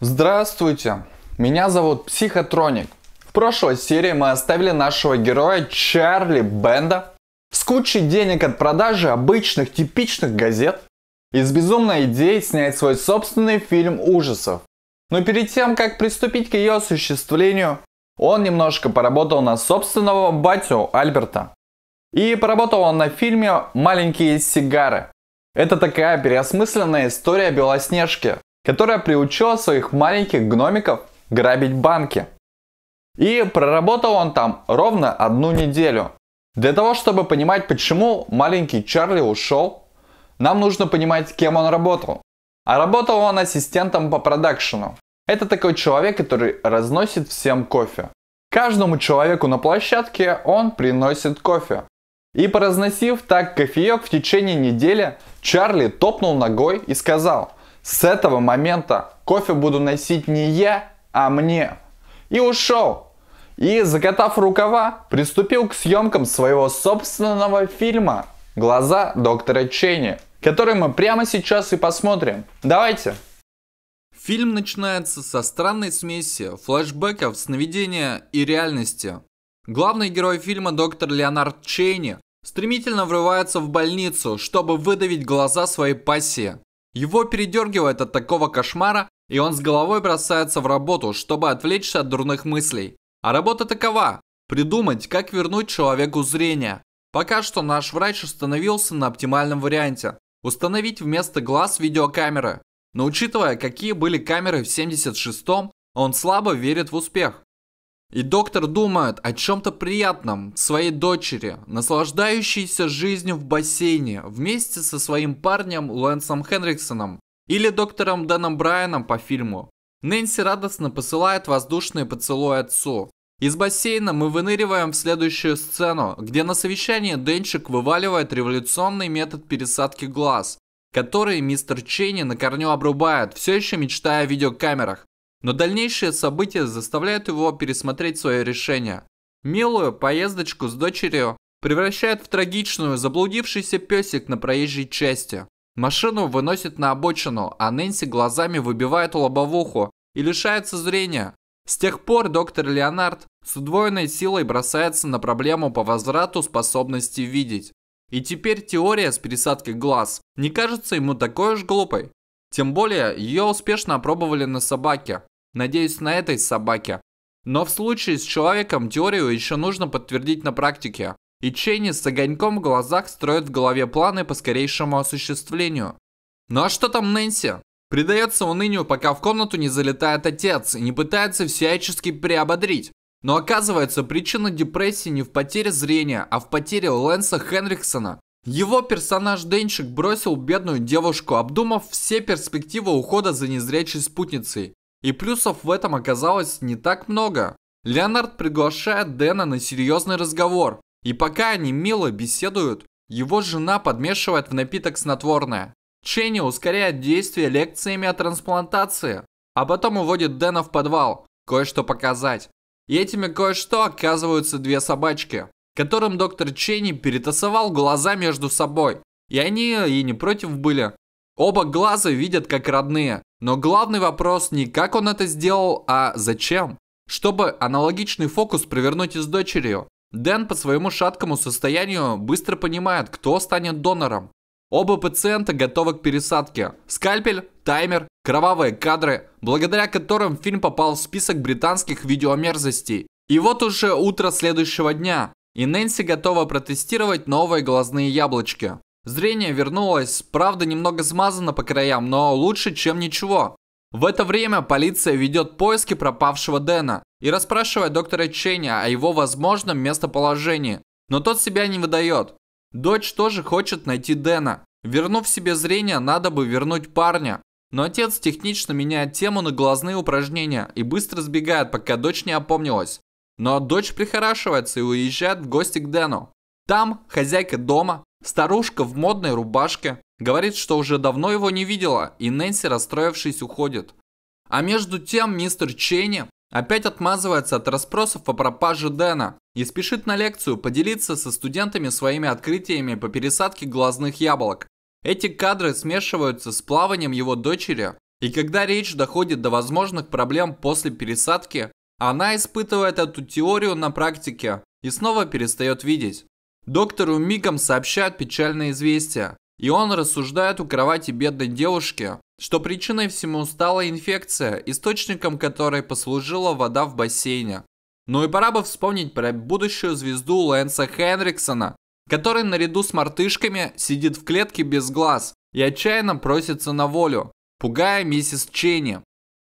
Здравствуйте, меня зовут Психотроник. В прошлой серии мы оставили нашего героя Чарли Бэнда с кучей денег от продажи обычных типичных газет и с безумной идеей снять свой собственный фильм ужасов. Но перед тем, как приступить к ее осуществлению, он немножко поработал на собственного батю Альберта. И поработал он на фильме «Маленькие сигары». Это такая переосмысленная история Белоснежки, которая приучила своих маленьких гномиков грабить банки. И проработал он там ровно 1 неделю. Для того, чтобы понимать, почему маленький Чарли ушел, нам нужно понимать, кем он работал. А работал он ассистентом по продакшену. Это такой человек, который разносит всем кофе. Каждому человеку на площадке он приносит кофе. И поразносив так кофеек в течение недели, Чарли топнул ногой и сказал: с этого момента кофе буду носить не я, а мне. И ушел. И, закатав рукава, приступил к съемкам своего собственного фильма «Глаза доктора Чейни», который мы прямо сейчас и посмотрим. Давайте. Фильм начинается со странной смеси флешбеков, сновидения и реальности. Главный герой фильма, доктор Леонард Чейни, стремительно врывается в больницу, чтобы выдавить глаза своей пассии. Его передергивает от такого кошмара, и он с головой бросается в работу, чтобы отвлечься от дурных мыслей. А работа такова – придумать, как вернуть человеку зрение. Пока что наш врач остановился на оптимальном варианте – установить вместо глаз видеокамеры. Но учитывая, какие были камеры в 76-м, он слабо верит в успех. И доктор думает о чем-то приятном своей дочери, наслаждающейся жизнью в бассейне вместе со своим парнем Лэнсом Хенриксоном или доктором Дэном Брайаном по фильму. Нэнси радостно посылает воздушные поцелуи отцу. Из бассейна мы выныриваем в следующую сцену, где на совещании Дэнчик вываливает революционный метод пересадки глаз, который мистер Чейни на корню обрубает, все еще мечтая о видеокамерах. Но дальнейшие события заставляют его пересмотреть свое решение. Милую поездочку с дочерью превращает в трагичную заблудившийся песик на проезжей части. Машину выносит на обочину, а Нэнси глазами выбивает лобовуху и лишается зрения. С тех пор доктор Леонард с удвоенной силой бросается на проблему по возврату способности видеть. И теперь теория с пересадкой глаз не кажется ему такой уж глупой. Тем более, ее успешно опробовали на собаке. Надеюсь, на этой собаке. Но в случае с человеком теорию еще нужно подтвердить на практике. И Чейни с огоньком в глазах строит в голове планы по скорейшему осуществлению. Ну а что там Нэнси? Предается унынию, пока в комнату не залетает отец и не пытается всячески приободрить. Но оказывается, причина депрессии не в потере зрения, а в потере Лэнса Хенриксона. Его персонаж Дэнчик бросил бедную девушку, обдумав все перспективы ухода за незрячей спутницей. И плюсов в этом оказалось не так много. Леонард приглашает Дэна на серьезный разговор. И пока они мило беседуют, его жена подмешивает в напиток снотворное. Чейни ускоряет действия лекциями о трансплантации, а потом уводит Дэна в подвал, кое-что показать. И этими кое-что оказываются две собачки, которым доктор Чейни перетасовал глаза между собой. И они и не против были. Оба глаза видят как родные. Но главный вопрос не как он это сделал, а зачем. Чтобы аналогичный фокус провернуть и с дочерью, Дэн по своему шаткому состоянию быстро понимает, кто станет донором. Оба пациента готовы к пересадке. Скальпель, таймер, кровавые кадры, благодаря которым фильм попал в список британских видеомерзостей. И вот уже утро следующего дня. И Нэнси готова протестировать новые глазные яблочки. Зрение вернулось, правда немного смазано по краям, но лучше, чем ничего. В это время полиция ведет поиски пропавшего Дэна и расспрашивает доктора Чейни о его возможном местоположении. Но тот себя не выдает. Дочь тоже хочет найти Дэна. Вернув себе зрение, надо бы вернуть парня. Но отец технично меняет тему на глазные упражнения и быстро сбегает, пока дочь не опомнилась. Но дочь прихорашивается и уезжает в гости к Дэну. Там хозяйка дома, старушка в модной рубашке, говорит, что уже давно его не видела, и Нэнси, расстроившись, уходит. А между тем мистер Чейни опять отмазывается от расспросов о пропаже Дэна и спешит на лекцию поделиться со студентами своими открытиями по пересадке глазных яблок. Эти кадры смешиваются с плаванием его дочери И когда речь доходит до возможных проблем после пересадки, она испытывает эту теорию на практике и снова перестает видеть. Доктору мигом сообщают печальное известие, и он рассуждает у кровати бедной девушки, что причиной всему стала инфекция, источником которой послужила вода в бассейне. Ну и пора бы вспомнить про будущую звезду Лэнса Хенриксона, который наряду с мартышками сидит в клетке без глаз и отчаянно просится на волю, пугая миссис Чейни.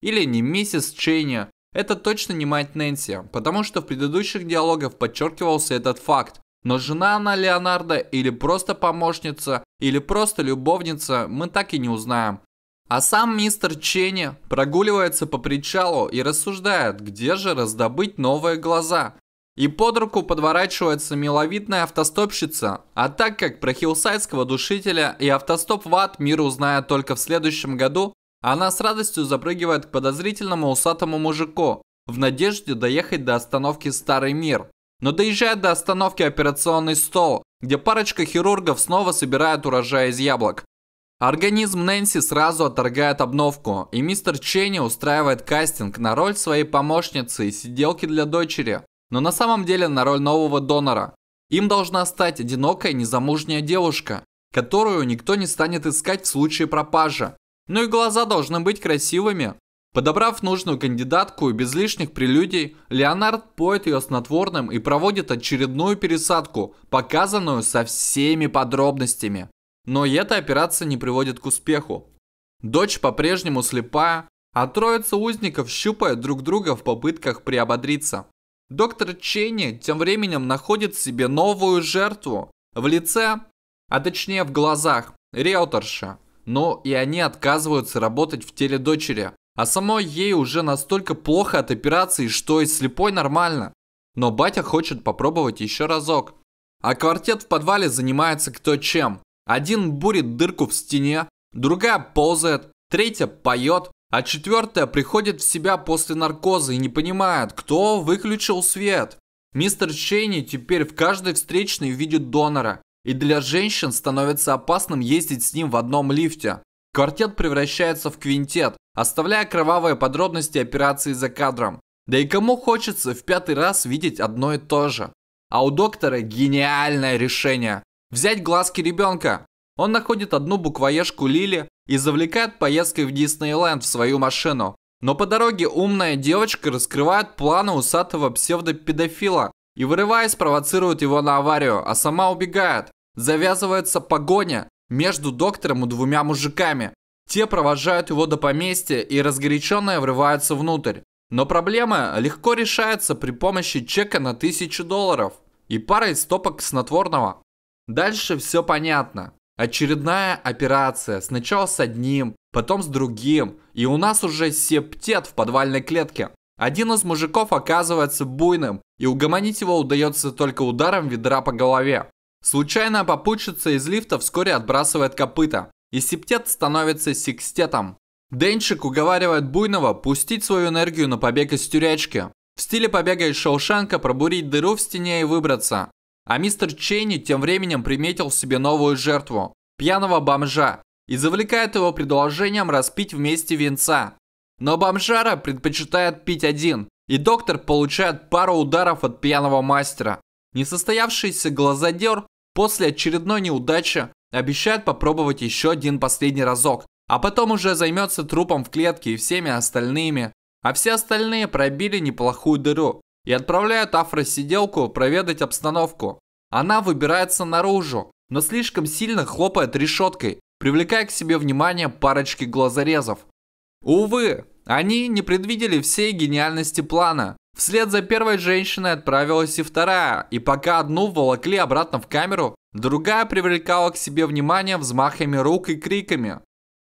Или не миссис Чейни, это точно не мать Нэнси, потому что в предыдущих диалогах подчеркивался этот факт. Но жена она Леонардо или просто помощница, или просто любовница, мы так и не узнаем. А сам мистер Чейни прогуливается по причалу и рассуждает, где же раздобыть новые глаза. И под руку подворачивается миловидная автостопщица, а так как про хиллсайдского душителя и автостоп в ад мир узнает только в следующем году, она с радостью запрыгивает к подозрительному усатому мужику в надежде доехать до остановки Старый Мир. Но доезжает до остановки операционный стол, где парочка хирургов снова собирает урожай из яблок. Организм Нэнси сразу отторгает обновку, и мистер Чейни устраивает кастинг на роль своей помощницы и сиделки для дочери, но на самом деле на роль нового донора. Им должна стать одинокая незамужняя девушка, которую никто не станет искать в случае пропажи. Ну и глаза должны быть красивыми. Подобрав нужную кандидатку и без лишних прелюдий, Леонард поет ее снотворным и проводит очередную пересадку, показанную со всеми подробностями. Но и эта операция не приводит к успеху. Дочь по-прежнему слепая, а троица узников щупает друг друга в попытках приободриться. Доктор Чейни тем временем находит себе новую жертву в лице, а точнее в глазах, риэлторша. Но и они отказываются работать в теле дочери. А самой ей уже настолько плохо от операции, что и слепой нормально. Но батя хочет попробовать еще разок. А квартет в подвале занимается кто чем. Один бурит дырку в стене, другая ползает, третья поет, а четвертая приходит в себя после наркоза и не понимает, кто выключил свет. Мистер Чейни теперь в каждой встречной видит донора. И для женщин становится опасным ездить с ним в одном лифте. Квартет превращается в квинтет, оставляя кровавые подробности операции за кадром. Да и кому хочется в 5-й раз видеть одно и то же? А у доктора гениальное решение. Взять глазки ребенка. Он находит одну буквоежку Лили и завлекает поездкой в Диснейленд в свою машину. Но по дороге умная девочка раскрывает планы усатого псевдопедофила и, вырываясь, провоцирует его на аварию, а сама убегает. Завязывается погоня между доктором и двумя мужиками. Те провожают его до поместья и разгоряченные врываются внутрь. Но проблема легко решается при помощи чека на $1000 и парой стопок снотворного. Дальше все понятно. Очередная операция. Сначала с одним, потом с другим. И у нас уже септет в подвальной клетке. Один из мужиков оказывается буйным, и угомонить его удается только ударом ведра по голове. Случайная попутчица из лифта вскоре отбрасывает копыта, и септет становится секстетом. Денчик уговаривает буйного пустить свою энергию на побег из тюрячки, в стиле побега из Шоушенка пробурить дыру в стене и выбраться. А мистер Чейни тем временем приметил в себе новую жертву, пьяного бомжа, и завлекает его предложением распить вместе винца. Но бомжара предпочитает пить один, и доктор получает пару ударов от пьяного мастера. Несостоявшийся глазодер после очередной неудачи обещает попробовать еще один последний разок, а потом уже займется трупом в клетке и всеми остальными. А все остальные пробили неплохую дыру и отправляют афросиделку проведать обстановку. Она выбирается наружу, но слишком сильно хлопает решеткой, привлекая к себе внимание парочки глазорезов. Увы, они не предвидели всей гениальности плана. Вслед за первой женщиной отправилась и вторая, и пока одну волокли обратно в камеру, другая привлекала к себе внимание взмахами рук и криками.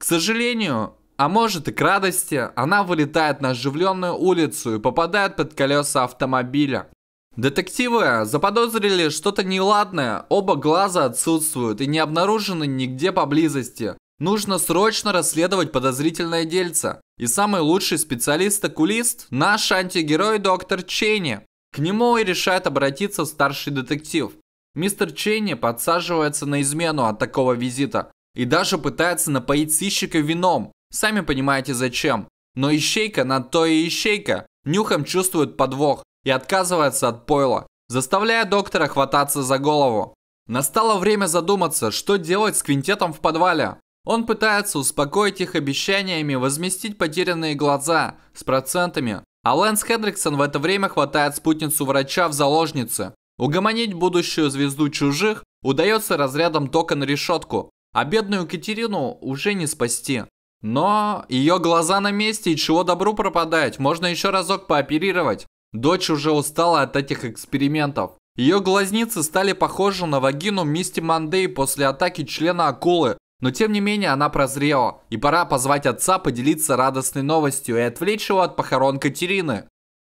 К сожалению, а может и к радости, она вылетает на оживленную улицу и попадает под колеса автомобиля. Детективы заподозрили что-то неладное, оба глаза отсутствуют и не обнаружены нигде поблизости. Нужно срочно расследовать подозрительное дельце. И самый лучший специалист-окулист – наш антигерой доктор Чейни. К нему и решает обратиться старший детектив. Мистер Чейни подсаживается на измену от такого визита и даже пытается напоить сыщика вином, Сами понимаете зачем. Но ищейка на то и ищейка нюхом чувствует подвох и отказывается от пойла, заставляя доктора хвататься за голову. Настало время задуматься, что делать с квинтетом в подвале. Он пытается успокоить их обещаниями возместить потерянные глаза с процентами, а Лэнс Хенриксон в это время хватает спутницу врача в заложнице. Угомонить будущую звезду чужих удается разрядом тока на решетку, а бедную Катерину уже не спасти. Но ее глаза на месте, и чего добру пропадать, можно еще разок пооперировать. Дочь уже устала от этих экспериментов. Ее глазницы стали похожи на вагину Мисти Мандей после атаки члена акулы, но тем не менее она прозрела, и пора позвать отца поделиться радостной новостью и отвлечь его от похорон Катерины.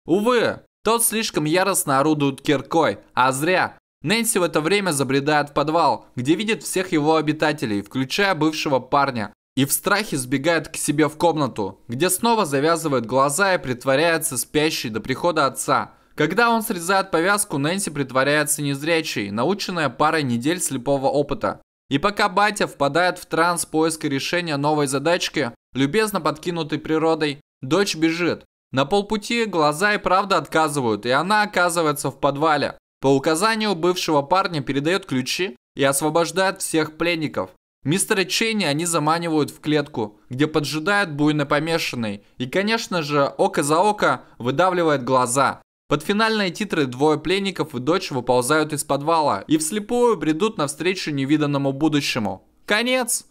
Увы, тот слишком яростно орудует киркой, а зря. Нэнси в это время забредает в подвал, где видит всех его обитателей, включая бывшего парня, и в страхе сбегает к себе в комнату, где снова завязывает глаза и притворяется спящей до прихода отца. Когда он срезает повязку, Нэнси притворяется незрячей, наученная парой недель слепого опыта. И пока батя впадает в транс поиска решения новой задачки, любезно подкинутой природой, дочь бежит. На полпути глаза и правда отказывают, и она оказывается в подвале. По указанию бывшего парня передает ключи и освобождает всех пленников. Мистера Чейни они заманивают в клетку, где поджидает буйно помешанный. И, конечно же, око за око выдавливает глаза. Под финальные титры двое пленников и дочь выползают из подвала и вслепую бредут навстречу невиданному будущему. Конец!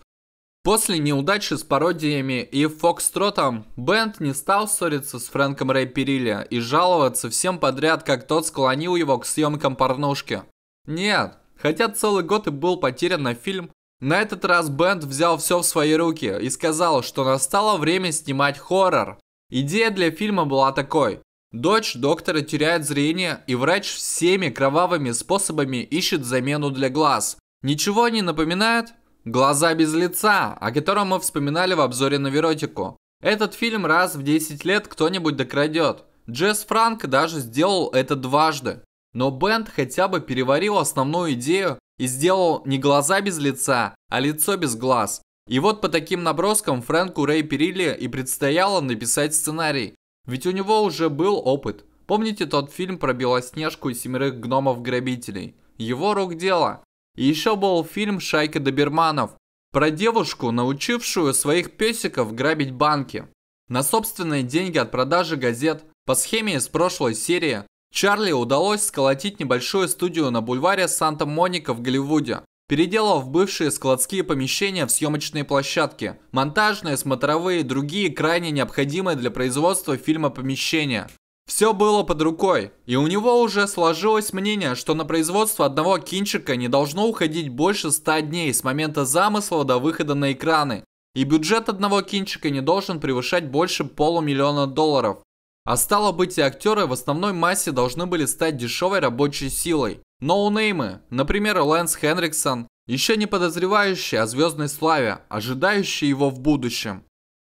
После неудачи с пародиями и Фокстротом, Бэнд не стал ссориться с Фрэнком Рэй Перилли и жаловаться всем подряд, как тот склонил его к съемкам порнушки. Нет, хотя целый год и был потерян на фильм, на этот раз Бэнд взял все в свои руки и сказал, что настало время снимать хоррор. Идея для фильма была такой. Дочь доктора теряет зрение, и врач всеми кровавыми способами ищет замену для глаз. Ничего не напоминает? «Глаза без лица», о котором мы вспоминали в обзоре на Веротику. Этот фильм раз в 10 лет кто-нибудь докрадет. Джесс Франк даже сделал это дважды. Но Бэнд хотя бы переварил основную идею и сделал не глаза без лица, а лицо без глаз. И вот по таким наброскам Фрэнку Рэй Перилли и предстояло написать сценарий. Ведь у него уже был опыт. Помните тот фильм про Белоснежку и 7 гномов-грабителей? Его рук дело. И еще был фильм «Шайка Доберманов» про девушку, научившую своих песиков грабить банки. На собственные деньги от продажи газет по схеме из прошлой серии Чарли удалось сколотить небольшую студию на бульваре Санта-Моника в Голливуде, переделав бывшие складские помещения в съемочные площадки, монтажные, смотровые и другие крайне необходимые для производства фильма помещения. Все было под рукой, и у него уже сложилось мнение, что на производство одного кинчика не должно уходить больше 100 дней с момента замысла до выхода на экраны, и бюджет одного кинчика не должен превышать больше $500 000. А стало быть, и актеры в основной массе должны были стать дешевой рабочей силой. Ноунеймы, например, Лэнс Хенриксон, еще не подозревающие о звездной славе, ожидающие его в будущем.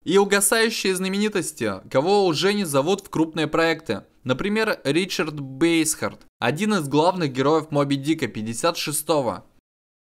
И угасающие знаменитости, кого уже не зовут в крупные проекты. Например, Ричард Бейсхарт, один из главных героев Моби Дика 56-го.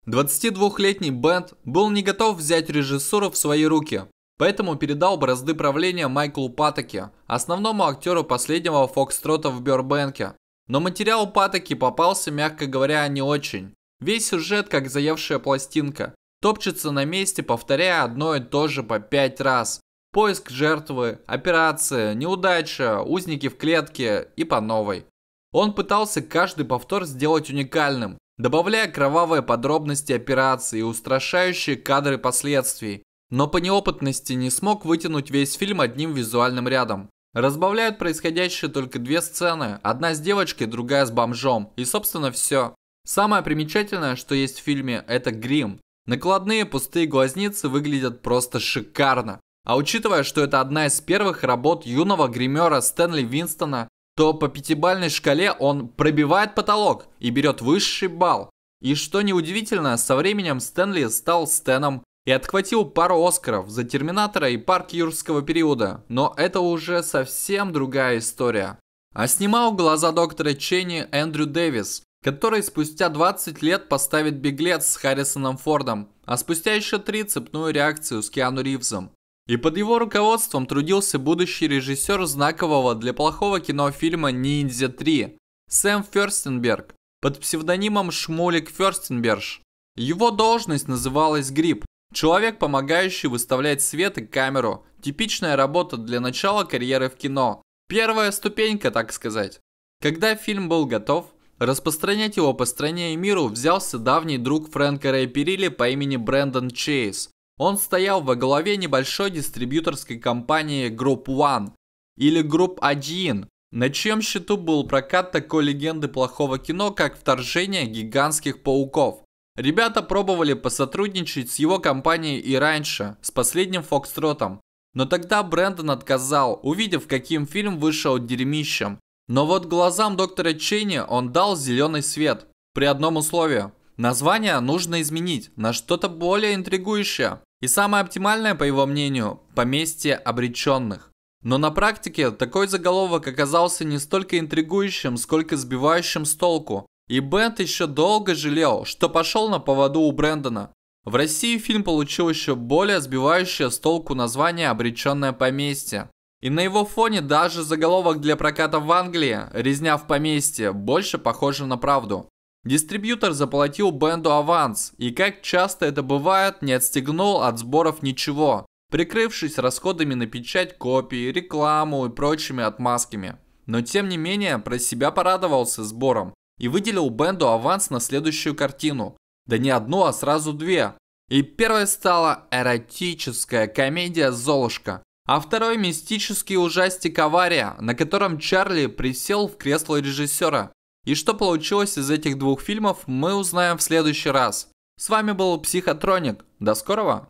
22-летний Бэнд был не готов взять режиссуру в свои руки, поэтому передал бразды правления Майклу Патки, основному актеру последнего Фокстрота в Бирбенке. Но материал Патки попался, мягко говоря, не очень. Весь сюжет, как заевшая пластинка, топчется на месте, повторяя одно и то же по 5 раз. Поиск жертвы, операция, неудача, узники в клетке и по новой. Он пытался каждый повтор сделать уникальным, добавляя кровавые подробности операции и устрашающие кадры последствий, но по неопытности не смог вытянуть весь фильм одним визуальным рядом. Разбавляют происходящее только 2 сцены, одна с девочкой, другая с бомжом, и собственно все. Самое примечательное, что есть в фильме, это грим. Накладные пустые глазницы выглядят просто шикарно. А учитывая, что это одна из первых работ юного гримера Стэнли Уинстона, то по 5-бальной шкале он пробивает потолок и берет высший балл. И что неудивительно, со временем Стэнли стал Стэном и отхватил пару Оскаров за «Терминатора» и «Парк Юрского периода», но это уже совсем другая история. А снимал «Глаза доктора Чейни» Эндрю Дэвис, который спустя 20 лет поставит «Беглец» с Харрисоном Фордом, а спустя еще 3 цепную реакцию с Киану Ривзом. И под его руководством трудился будущий режиссер знакового для плохого кино фильма «Ниндзя 3» Сэм Фёрстенберг под псевдонимом Шмулик Фёрстенберж. Его должность называлась «Гриб», человек, помогающий выставлять свет и камеру. Типичная работа для начала карьеры в кино. Первая ступенька, так сказать. Когда фильм был готов, распространять его по стране и миру взялся давний друг Фрэнка Рэй Перилли по имени Брэндон Чейз. Он стоял во главе небольшой дистрибьюторской компании Group One или Group One, на чьем счету был прокат такой легенды плохого кино, как «Вторжение гигантских пауков». Ребята пробовали посотрудничать с его компанией и раньше, с последним «Фокстротом». Но тогда Брэндон отказал, увидев, каким фильм вышел дерьмищем. Но вот глазам доктора Чейни он дал зеленый свет. При одном условии. Название нужно изменить на что-то более интригующее. И самое оптимальное, по его мнению, «Поместье обреченных». Но на практике такой заголовок оказался не столько интригующим, сколько сбивающим с толку. И Бэнд еще долго жалел, что пошел на поводу у Брэндона. В России фильм получил еще более сбивающее с толку название «Обреченное поместье». И на его фоне даже заголовок для проката в Англии «Резня в поместье» больше похожа на правду. Дистрибьютор заплатил Бэнду аванс и, как часто это бывает, не отстегнул от сборов ничего, прикрывшись расходами на печать копий, рекламу и прочими отмазками. Но тем не менее про себя порадовался сбором и выделил Бэнду аванс на следующую картину. Да не одну, а сразу две. И первой стала эротическая комедия «Золушка», а второй — мистический ужастик «Авария», на котором Чарли присел в кресло режиссера. И что получилось из этих двух фильмов, мы узнаем в следующий раз. С вами был Психотроник. До скорого!